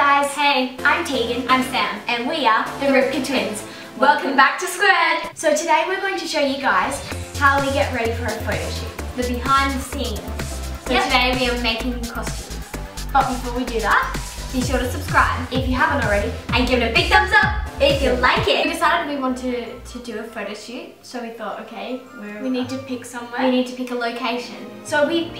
guys! Hey, I'm Teagan, I'm Sam, and we are the Rybka Twins. Welcome back to Squared! So today we're going to show you guys how we get ready for a photo shoot. The behind the scenes. So Today we are making costumes. But before we do that, be sure to subscribe if you haven't already and give it a big thumbs up if you like it. We decided we wanted to do a photo shoot, so we thought, okay, we need to pick somewhere. We need to pick a location. So we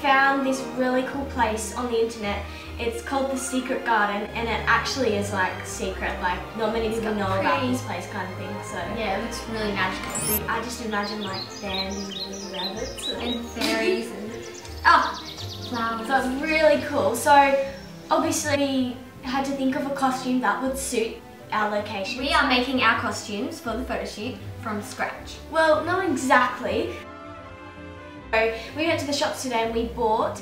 found this really cool place on the internet. It's called the Secret Garden, and it actually is like secret, like not many people know about this place kind of thing. So yeah, it looks really magical. I just imagine like bands and rabbits and fairies and flowers. So it's really cool. So obviously we had to think of a costume that would suit our location. We are making our costumes for the photo shoot from scratch. Well, not exactly. So we went to the shops today and we bought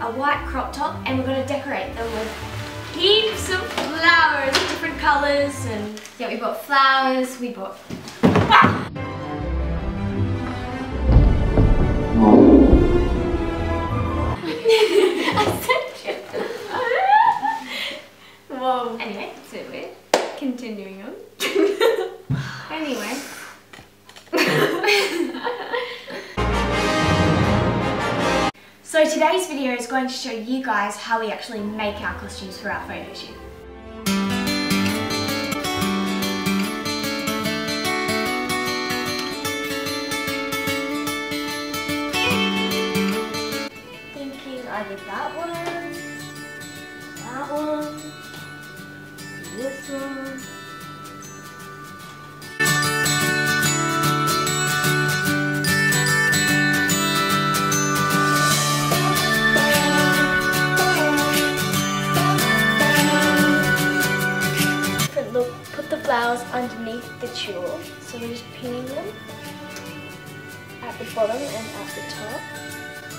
a white crop top, and we're going to decorate them with heaps of flowers, different colours, and yeah, we bought flowers, we bought... Whoa. Anyway, it's a bit weird. Continuing on. Anyway. So today's video is going to show you guys how we actually make our costumes for our photo shoot. Thinking I did that one, this one. Underneath the tulle, so we're just pinning them at the bottom and at the top,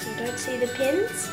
so you don't see the pins.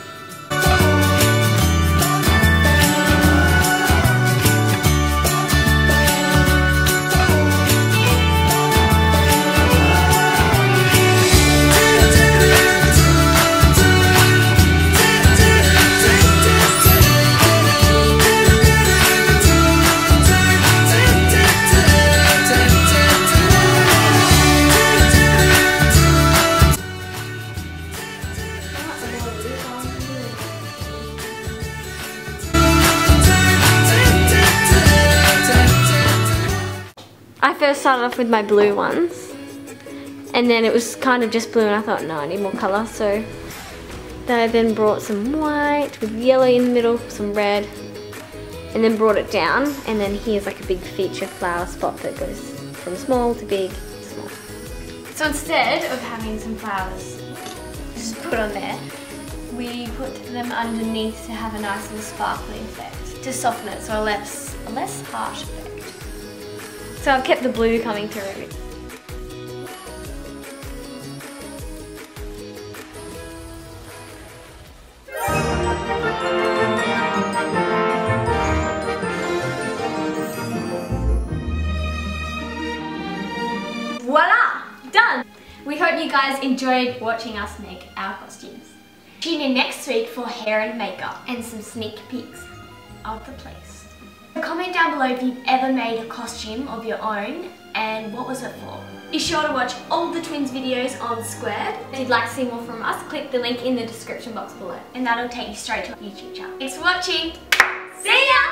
I started off with my blue ones, and then it was kind of just blue, and I thought, no, I need more colour, so I then brought some white with yellow in the middle, some red, and then brought it down, and then here's like a big feature flower spot that goes from small to big, small. So instead of having some flowers just put on there, we put them underneath to have a nice little sparkling effect, to soften it, so a less harsh effect. So I've kept the blue coming through. Voila! Done! We hope you guys enjoyed watching us make our costumes. Tune in next week for hair and makeup and some sneak peeks of the place. Comment down below if you've ever made a costume of your own and what was it for. Be sure to watch all the twins' videos on Squared. If you'd like to see more from us, click the link in the description box below and that'll take you straight to our YouTube channel. Thanks for watching!